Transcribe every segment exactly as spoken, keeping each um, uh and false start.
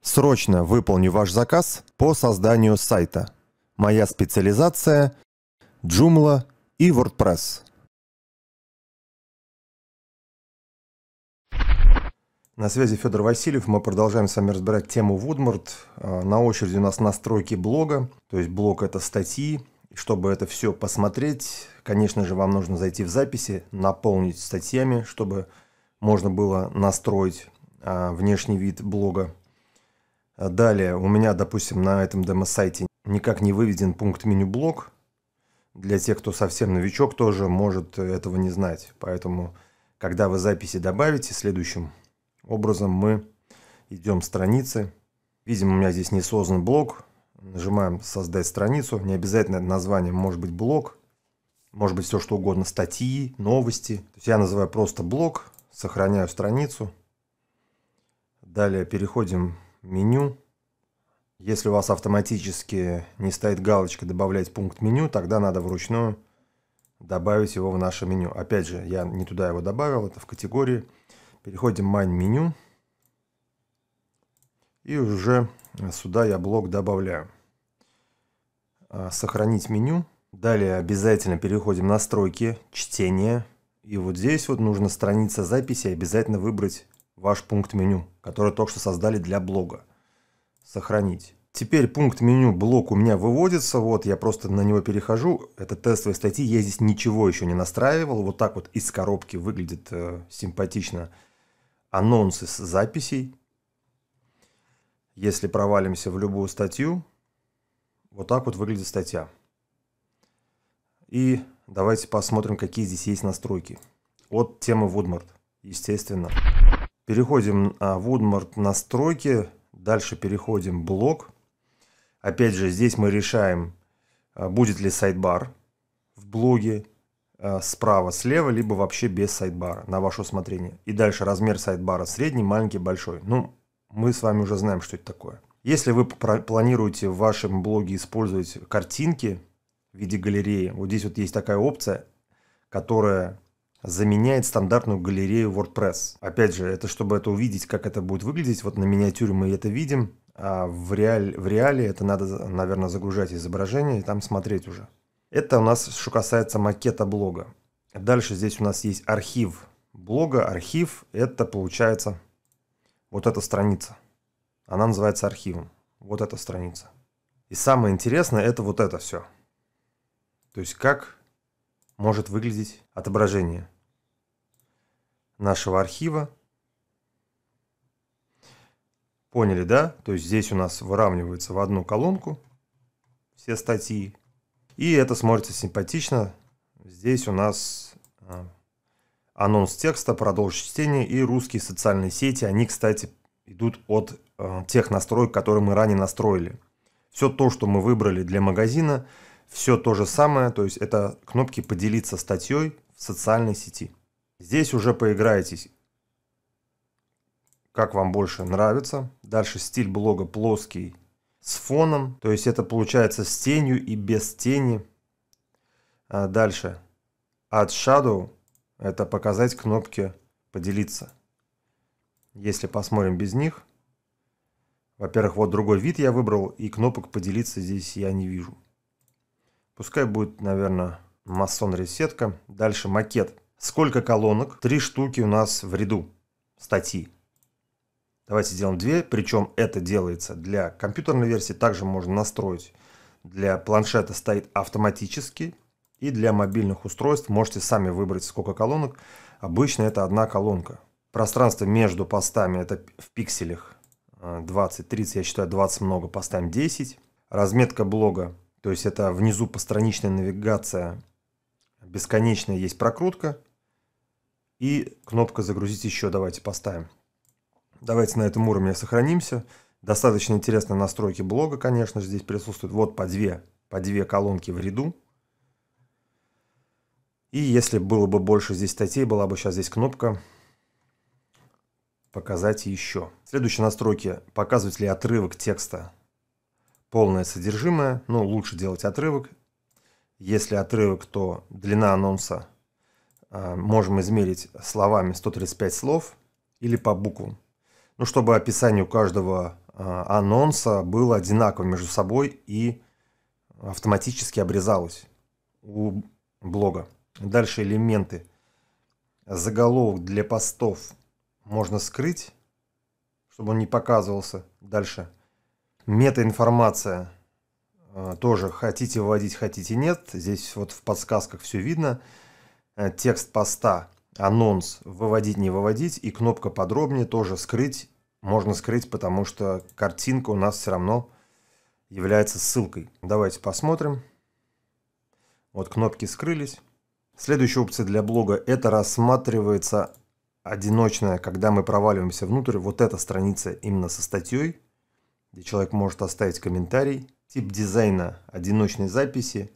Срочно выполню ваш заказ по созданию сайта. Моя специализация – Joomla и WordPress. На связи Федор Васильев. Мы продолжаем с вами разбирать тему Woodmart. На очереди у нас настройки блога. То есть блог – это статьи. Чтобы это все посмотреть, конечно же, вам нужно зайти в записи, наполнить статьями, чтобы можно было настроить внешний вид блога. Далее у меня, допустим, на этом демо-сайте никак не выведен пункт меню блог. Для тех, кто совсем новичок, тоже может этого не знать. Поэтому, когда вы записи добавите, следующим образом мы идем в страницы. Видимо, у меня здесь не создан блог. Нажимаем «Создать страницу». Не обязательно название, может быть блог, может быть все что угодно, статьи, новости. То есть я называю просто блог, сохраняю страницу. Далее переходим в меню. Если у вас автоматически не стоит галочка «Добавлять пункт меню», тогда надо вручную добавить его в наше меню. Опять же, я не туда его добавил, это в категории. Переходим в «Main меню». И уже сюда я блок добавляю. Сохранить меню. Далее обязательно переходим в настройки, чтение. И вот здесь вот нужно страница записи, обязательно выбрать ваш пункт меню, который только что создали для блога. Сохранить. Теперь пункт меню блог у меня выводится. Вот я просто на него перехожу. Это тестовые статьи. Я здесь ничего еще не настраивал. Вот так вот из коробки выглядит э, симпатично. Анонсы с записей. Если провалимся в любую статью, вот так вот выглядит статья. И давайте посмотрим, какие здесь есть настройки. От темы Woodmart, естественно. Переходим на Woodmart настройки. Дальше переходим в блог. Опять же, здесь мы решаем, будет ли сайдбар в блоге справа, слева, либо вообще без сайдбара, на ваше усмотрение. И дальше размер сайдбара средний, маленький, большой. Ну, мы с вами уже знаем, что это такое. Если вы планируете в вашем блоге использовать картинки в виде галереи, вот здесь вот есть такая опция, которая заменяет стандартную галерею WordPress. Опять же, это чтобы это увидеть, как это будет выглядеть. Вот на миниатюре мы это видим, а в, реаль, в реале это надо, наверное, загружать изображение и там смотреть уже. Это у нас, что касается макета блога. Дальше здесь у нас есть архив блога. Архив – это, получается, вот эта страница, она называется архивом, вот эта страница. И самое интересное, это вот это все. То есть как может выглядеть отображение нашего архива. Поняли, да? То есть здесь у нас выравнивается в одну колонку все статьи. И это смотрится симпатично. Здесь у нас анонс текста, продолжить чтение и русские социальные сети. Они, кстати, идут от э, тех настроек, которые мы ранее настроили. Все то, что мы выбрали для магазина, все то же самое. То есть это кнопки «Поделиться статьей в социальной сети». Здесь уже поиграетесь, как вам больше нравится. Дальше стиль блога плоский с фоном. То есть это получается с тенью и без тени. А дальше «Add Shadow». Это показать кнопки «Поделиться». Если посмотрим без них. Во-первых, вот другой вид я выбрал, и кнопок «Поделиться» здесь я не вижу. Пускай будет, наверное, масон-ресетка. Дальше макет. Сколько колонок? Три штуки у нас в ряду статьи. Давайте сделаем две, причем это делается для компьютерной версии. Также можно настроить. Для планшета стоит автоматически. И для мобильных устройств можете сами выбрать, сколько колонок. Обычно это одна колонка. Пространство между постами, это в пикселях двадцать тридцать, я считаю двадцать много, поставим десять. Разметка блога, то есть это внизу постраничная навигация, бесконечная есть прокрутка. И кнопка «Загрузить еще» давайте поставим. Давайте на этом уровне сохранимся. Достаточно интересные настройки блога, конечно же, здесь присутствуют. Вот по две, по две колонки в ряду. И если было бы больше здесь статей, была бы сейчас здесь кнопка «Показать еще». Следующие настройки. Показывать ли отрывок текста полное содержимое. Ну, лучше делать отрывок. Если отрывок, то длина анонса э, можем измерить словами сто тридцать пять слов или по буквам. Ну, чтобы описание у каждого анонса было одинаково между собой и автоматически обрезалось у блога. Дальше элементы. Заголовок для постов можно скрыть, чтобы он не показывался. Дальше. Метаинформация. Тоже хотите вводить, хотите нет. Здесь вот в подсказках все видно. Текст поста, анонс, выводить, не выводить. И кнопка подробнее тоже скрыть. Можно скрыть, потому что картинка у нас все равно является ссылкой. Давайте посмотрим. Вот кнопки скрылись. Следующая опция для блога – это рассматривается одиночная, когда мы проваливаемся внутрь. Вот эта страница именно со статьей, где человек может оставить комментарий. Тип дизайна – одиночной записи.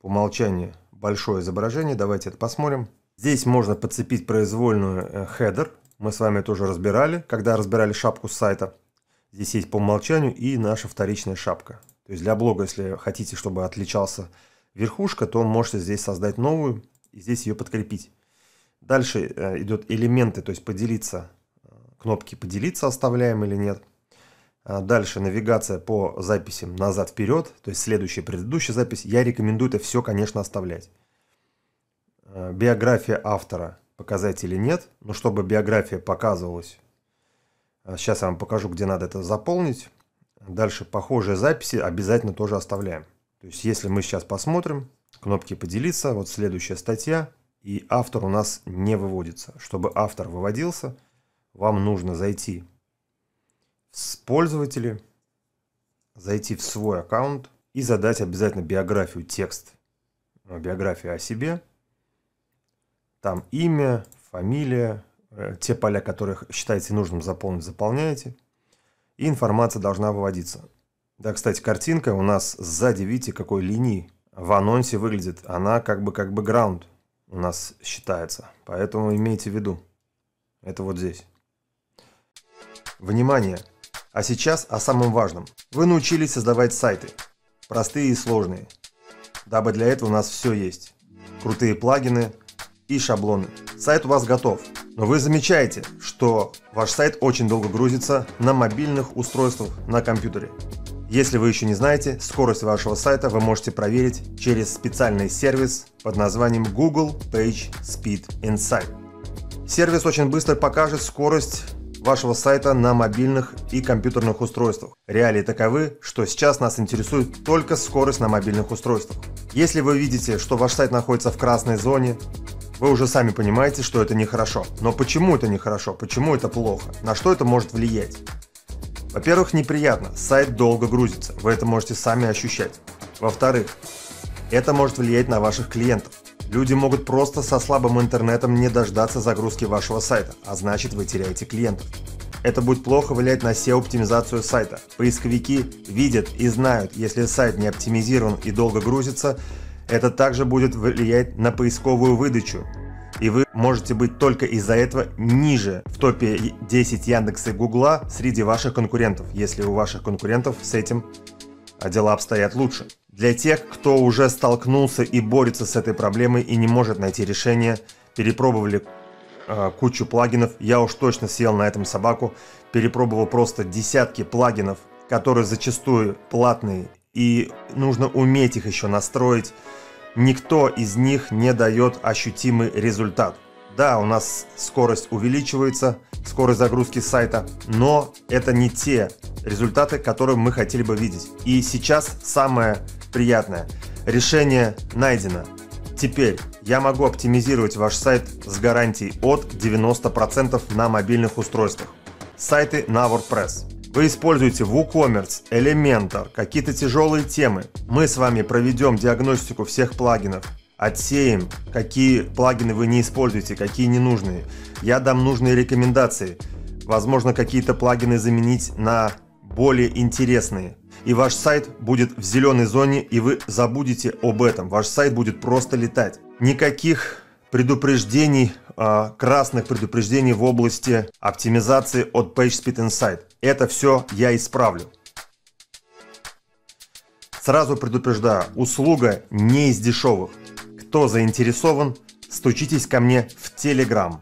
По умолчанию большое изображение. Давайте это посмотрим. Здесь можно подцепить произвольную хедер. Мы с вами тоже разбирали, когда разбирали шапку сайта. Здесь есть по умолчанию и наша вторичная шапка. То есть для блога, если хотите, чтобы отличался верхушка, то можете здесь создать новую и здесь ее подкрепить. Дальше идет элементы, то есть поделиться, кнопки поделиться оставляем или нет. Дальше навигация по записям назад-вперед, то есть следующая, предыдущая запись. Я рекомендую это все, конечно, оставлять. Биография автора показать или нет, но чтобы биография показывалась. Сейчас я вам покажу, где надо это заполнить. Дальше похожие записи обязательно тоже оставляем. То есть если мы сейчас посмотрим, кнопки поделиться, вот следующая статья, и автор у нас не выводится. Чтобы автор выводился, вам нужно зайти в пользователи, зайти в свой аккаунт и задать обязательно биографию, текст, биография о себе. Там имя, фамилия, те поля, которые считаете нужным заполнить, заполняете. И информация должна выводиться. Да, кстати, картинка у нас сзади, видите, какой линии в анонсе выглядит. Она как бы как бэкграунд у нас считается. Поэтому имейте в виду. Это вот здесь. Внимание! А сейчас о самом важном. Вы научились создавать сайты. Простые и сложные. Дабы для этого у нас все есть. Крутые плагины и шаблоны. Сайт у вас готов. Но вы замечаете, что ваш сайт очень долго грузится на мобильных устройствах, на компьютере. Если вы еще не знаете, скорость вашего сайта вы можете проверить через специальный сервис под названием Google Page Speed Insight. Сервис очень быстро покажет скорость вашего сайта на мобильных и компьютерных устройствах. Реалии таковы, что сейчас нас интересует только скорость на мобильных устройствах. Если вы видите, что ваш сайт находится в красной зоне, вы уже сами понимаете, что это нехорошо. Но почему это нехорошо? Почему это плохо? На что это может влиять? Во-первых, неприятно. Сайт долго грузится. Вы это можете сами ощущать. Во-вторых, это может влиять на ваших клиентов. Люди могут просто со слабым интернетом не дождаться загрузки вашего сайта, а значит, вы теряете клиентов. Это будет плохо влиять на сео-оптимизацию сайта. Поисковики видят и знают, если сайт не оптимизирован и долго грузится, это также будет влиять на поисковую выдачу. И вы можете быть только из-за этого ниже в топе десять Яндекса и Гугла среди ваших конкурентов, если у ваших конкурентов с этим дела обстоят лучше. Для тех, кто уже столкнулся и борется с этой проблемой и не может найти решение, перепробовали э, кучу плагинов, я уж точно съел на этом собаку, перепробовал просто десятки плагинов, которые зачастую платные, и нужно уметь их еще настроить. Никто из них не дает ощутимый результат. Да, у нас скорость увеличивается, скорость загрузки сайта, но это не те результаты, которые мы хотели бы видеть. И сейчас самое приятное. Решение найдено. Теперь я могу оптимизировать ваш сайт с гарантией от девяноста процентов на мобильных устройствах. Сайты на WordPress. Вы используете WooCommerce, Elementor, какие-то тяжелые темы. Мы с вами проведем диагностику всех плагинов, отсеем, какие плагины вы не используете, какие ненужные. Я дам нужные рекомендации. Возможно, какие-то плагины заменить на более интересные. И ваш сайт будет в зеленой зоне, и вы забудете об этом. Ваш сайт будет просто летать. Никаких предупреждений, красных предупреждений в области оптимизации от PageSpeed Insight. Это все я исправлю. Сразу предупреждаю, услуга не из дешевых. Кто заинтересован, стучитесь ко мне в Telegram.